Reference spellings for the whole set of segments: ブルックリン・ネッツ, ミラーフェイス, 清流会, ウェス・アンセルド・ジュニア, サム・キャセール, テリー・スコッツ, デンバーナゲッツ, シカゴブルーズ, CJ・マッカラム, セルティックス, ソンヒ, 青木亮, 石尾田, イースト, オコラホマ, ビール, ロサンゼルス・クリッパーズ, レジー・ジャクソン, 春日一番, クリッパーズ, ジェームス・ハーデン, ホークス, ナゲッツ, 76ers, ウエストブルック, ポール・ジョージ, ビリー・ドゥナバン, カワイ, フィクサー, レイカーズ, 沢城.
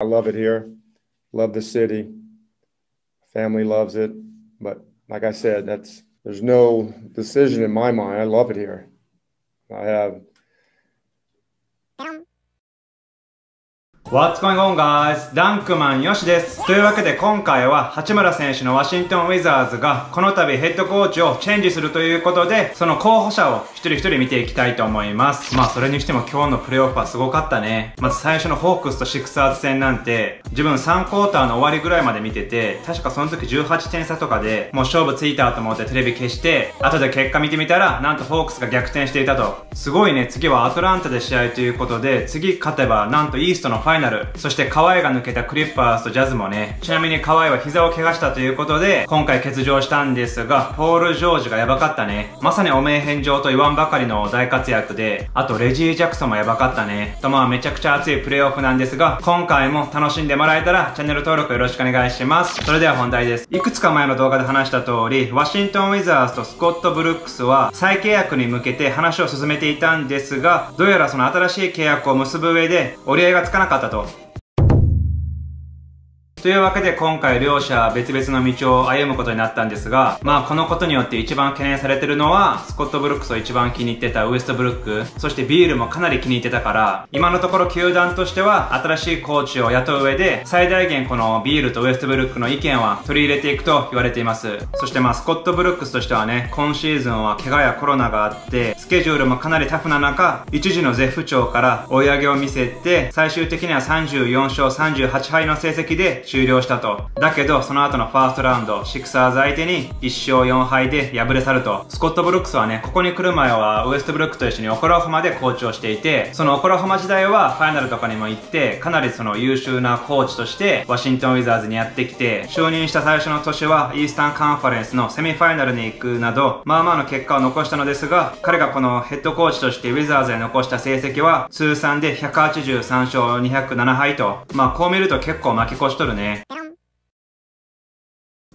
I love it here, love the city, family loves it, but like I said, there's no decision in my mind. I love it here. I have. What's going on, guys? ダンクマンヨシです。というわけで今回は八村選手のワシントンウィザーズがこの度ヘッドコーチをチェンジするということで、その候補者を一人一人見ていきたいと思います。まあそれにしても今日のプレイオフはすごかったね。まず最初のホークスとシクサーズ戦なんて、自分3クォーターの終わりぐらいまで見てて、確かその時18点差とかでもう勝負ついたと思ってテレビ消して、後で結果見てみたら、なんとホークスが逆転していたと。すごいね、次はアトランタで試合ということで、次勝てばなんとイーストのファイナルそしてカワイが抜けたクリッパーズとジャズもね、ちなみにカワイは膝を怪我したということで、今回欠場したんですが、ポール・ジョージがやばかったね。まさに汚名返上と言わんばかりの大活躍で、あとレジー・ジャクソンもやばかったね。とまあめちゃくちゃ熱いプレイオフなんですが、今回も楽しんでもらえたらチャンネル登録よろしくお願いします。それでは本題です。いくつか前の動画で話した通り、ワシントン・ウィザーズとスコット・ブルックスは再契約に向けて話を進めていたんですが、どうやらその新しい契約を結ぶ上で折り合いがつかなかったというわけで今回両者は別々の道を歩むことになったんですが、まあこのことによって一番懸念されてるのは、スコットブルックスを一番気に入ってたウエストブルック、そしてビールもかなり気に入ってたから、今のところ球団としては新しいコーチを雇う上で、最大限このビールとウエストブルックの意見は取り入れていくと言われています。そしてまあスコットブルックスとしてはね、今シーズンは怪我やコロナがあって、スケジュールもかなりタフな中、一時の絶不調から追い上げを見せて、最終的には34勝38敗の成績で、終了したと。だけど、その後のファーストラウンド、シクサーズ相手に1勝4敗で敗れ去ると。スコット・ブルックスはね、ここに来る前はウエストブルックと一緒にオコラホマでコーチをしていて、そのオコラホマ時代はファイナルとかにも行って、かなりその優秀なコーチとしてワシントン・ウィザーズにやってきて、就任した最初の年はイースタンカンファレンスのセミファイナルに行くなど、まあまあの結果を残したのですが、彼がこのヘッドコーチとしてウィザーズへ残した成績は通算で183勝207敗と。まあこう見ると結構負け越しとるね。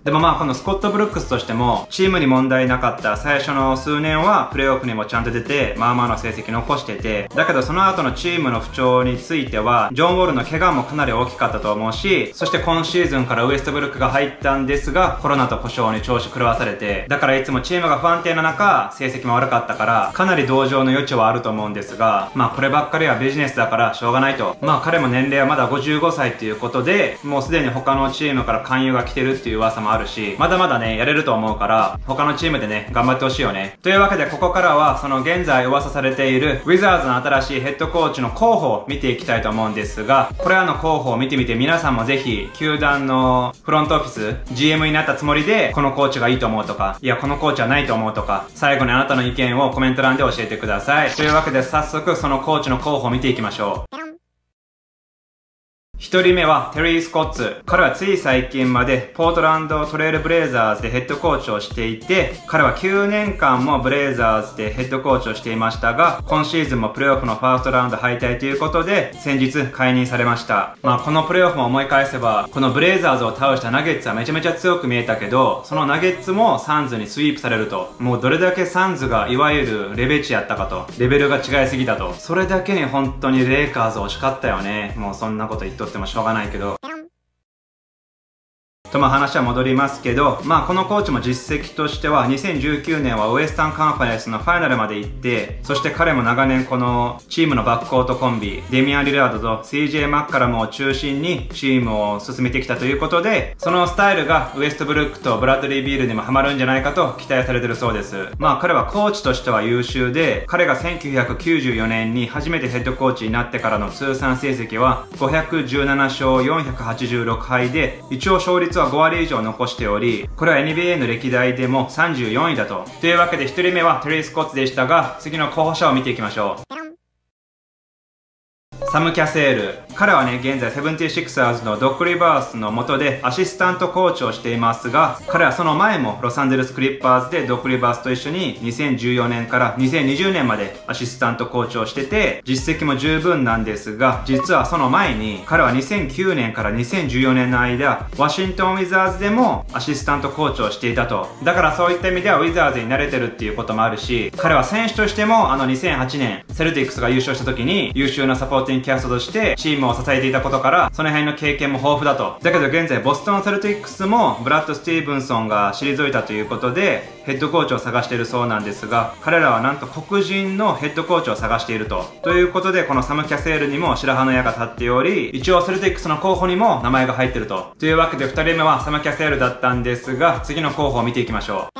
でもまあこのスコット・ブルックスとしてもチームに問題なかった最初の数年はプレーオフにもちゃんと出てまあまあの成績残してて、だけどその後のチームの不調についてはジョン・ウォールの怪我もかなり大きかったと思うし、そして今シーズンからウエストブルックが入ったんですがコロナと故障に調子狂わされて、だからいつもチームが不安定な中成績も悪かったからかなり同情の余地はあると思うんですが、まあこればっかりはビジネスだからしょうがないと。まあ彼も年齢はまだ55歳ということで、もうすでに他のチームから勧誘が来てるっていう噂もあるし、まだまだねやれると思うから他のチームでね頑張ってほしいよね。というわけでここからはその現在噂されているウィザーズの新しいヘッドコーチの候補を見ていきたいと思うんですが、これらの候補を見てみて皆さんもぜひ球団のフロントオフィス GM になったつもりでこのコーチがいいと思うとか、いやこのコーチはないと思うとか、最後にあなたの意見をコメント欄で教えてください。というわけで早速そのコーチの候補を見ていきましょう。1人目はテリー・スコッツ。彼はつい最近までポートランドトレイルブレイザーズでヘッドコーチをしていて、彼は9年間もブレイザーズでヘッドコーチをしていましたが、今シーズンもプレーオフのファーストラウンド敗退ということで、先日解任されました。まあこのプレーオフも思い返せば、このブレイザーズを倒したナゲッツはめちゃめちゃ強く見えたけど、そのナゲッツもサンズにスイープされると。もうどれだけサンズがいわゆるレベチやったかと。レベルが違いすぎたと。それだけに本当にレイカーズ惜しかったよね。もうそんなこと言っとってもしょうがないけど。とまあ話は戻りますけど、まあこのコーチも実績としては2019年はウエスタンカンファレンスのファイナルまで行って、そして彼も長年このチームのバックコートコンビデミアン・リラードと CJ マッカラムを中心にチームを進めてきたということで、そのスタイルがウエストブルックとブラッドリー・ビールにもハマるんじゃないかと期待されてるそうです。まあ彼はコーチとしては優秀で、彼が1994年に初めてヘッドコーチになってからの通算成績は517勝486敗で、一応勝率は5割以上残しており、これは NBA の歴代でも34位だと。というわけで1人目はテリー・スコッツでしたが、次の候補者を見ていきましょう。サム・キャセール。彼はね、現在 76ers のドック・リバースの下でアシスタントコーチをしていますが、彼はその前もロサンゼルス・クリッパーズでドック・リバースと一緒に2014年から2020年までアシスタントコーチをしてて、実績も十分なんですが、実はその前に彼は2009年から2014年の間、ワシントン・ウィザーズでもアシスタントコーチをしていたと。だからそういった意味ではウィザーズに慣れてるっていうこともあるし、彼は選手としても2008年セルティックスが優勝した時に優秀なサポーティングキャストとしてチームムを支えていたことから、その辺の経験も豊富だと。だけど現在ボストンセルティックスもブラッド・スティーブンソンが退いたということで、ヘッドコーチを探しているそうなんですが、彼らはなんと黒人のヘッドコーチを探していると。ということで、このサム・キャセールにも白羽の矢が立っており、一応セルティックスの候補にも名前が入ってると。というわけで2人目はサム・キャセールだったんですが、次の候補を見ていきましょう。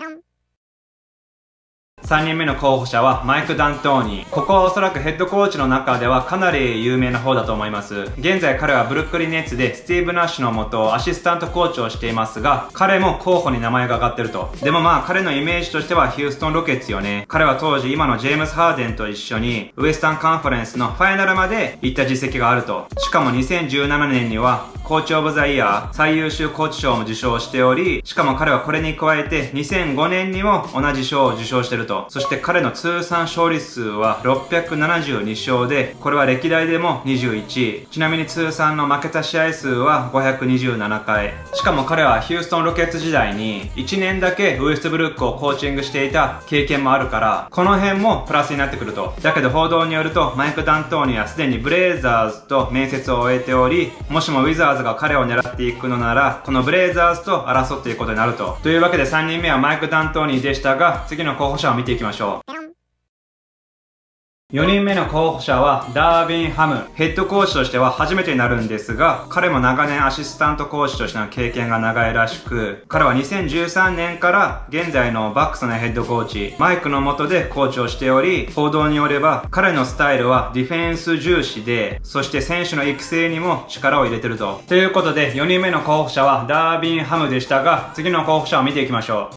3人目の候補者はマイク・ダントーニー。ここはおそらくヘッドコーチの中ではかなり有名な方だと思います。現在彼はブルックリン・ネッツでスティーブ・ナッシュの下アシスタントコーチをしていますが、彼も候補に名前が挙がってると。でもまあ彼のイメージとしてはヒューストン・ロケッツよね。彼は当時今のジェームス・ハーデンと一緒にウエスタンカンファレンスのファイナルまで行った実績があると。しかも2017年にはコーチ・オブ・ザ・イヤー最優秀コーチ賞も受賞しており、しかも彼はこれに加えて2005年にも同じ賞を受賞してると。そして彼の通算勝利数は672勝で、これは歴代でも21位。ちなみに通算の負けた試合数は527回。しかも彼はヒューストンロケッツ時代に1年だけウエストブルックをコーチングしていた経験もあるから、この辺もプラスになってくると。だけど報道によるとマイク・ダントーニはすでにブレイザーズと面接を終えており、もしもウィザーズが彼を狙っていくのならこのブレイザーズと争っていくことになると。というわけで3人目はマイク・ダントーニでしたが、次の候補者を見ていきましょう。4人目の候補者はダービン・ハム。ヘッドコーチとしては初めてになるんですが、彼も長年アシスタントコーチとしての経験が長いらしく、彼は2013年から現在のバックスのヘッドコーチマイクの下でコーチをしており、報道によれば彼のスタイルはディフェンス重視で、そして選手の育成にも力を入れてると。ということで4人目の候補者はダービン・ハムでしたが、次の候補者を見ていきましょう。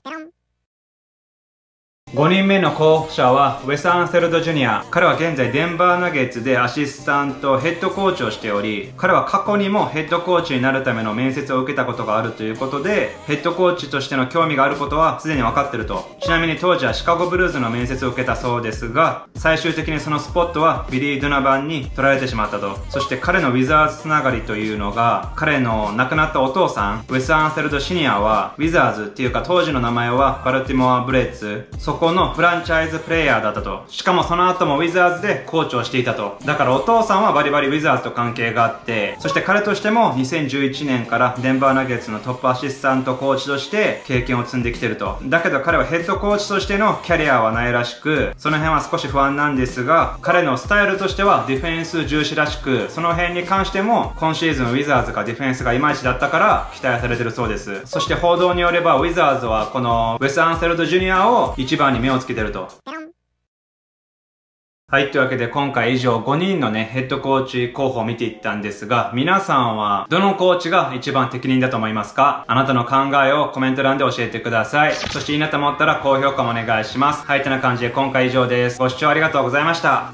5人目の候補者はウェス・アンセルド・ジュニア。彼は現在デンバーナゲッツでアシスタントヘッドコーチをしており、彼は過去にもヘッドコーチになるための面接を受けたことがあるということで、ヘッドコーチとしての興味があることはすでに分かってると。ちなみに当時はシカゴブルーズの面接を受けたそうですが、最終的にそのスポットはビリー・ドゥナバンに取られてしまったと。そして彼のウィザーズつながりというのが、彼の亡くなったお父さんウェス・アンセルド・シニアはウィザーズっていうか当時の名前はバルティモア・ブレッツ、そこのフランチャイズプレイヤーだったと。しかもその後もウィザーズでコーチをしていたと。だからお父さんはバリバリウィザーズと関係があって、そして彼としても2011年からデンバーナゲッツのトップアシスタントコーチとして経験を積んできてると。だけど彼はヘッドコーチとしてのキャリアはないらしく、その辺は少し不安なんですが、彼のスタイルとしてはディフェンス重視らしく、その辺に関しても今シーズンウィザーズがディフェンスがイマイチだったから期待されてるそうです。そして報道によればウィザーズはこのウェス・アンセルド・ジュニアを一番に目をつけてると。はい。というわけで今回以上5人のね、ヘッドコーチ候補を見ていったんですが、皆さんはどのコーチが一番適任だと思いますか？あなたの考えをコメント欄で教えてください。そしていいなと思ったら高評価もお願いします。はい。てな感じで今回以上です。ご視聴ありがとうございました。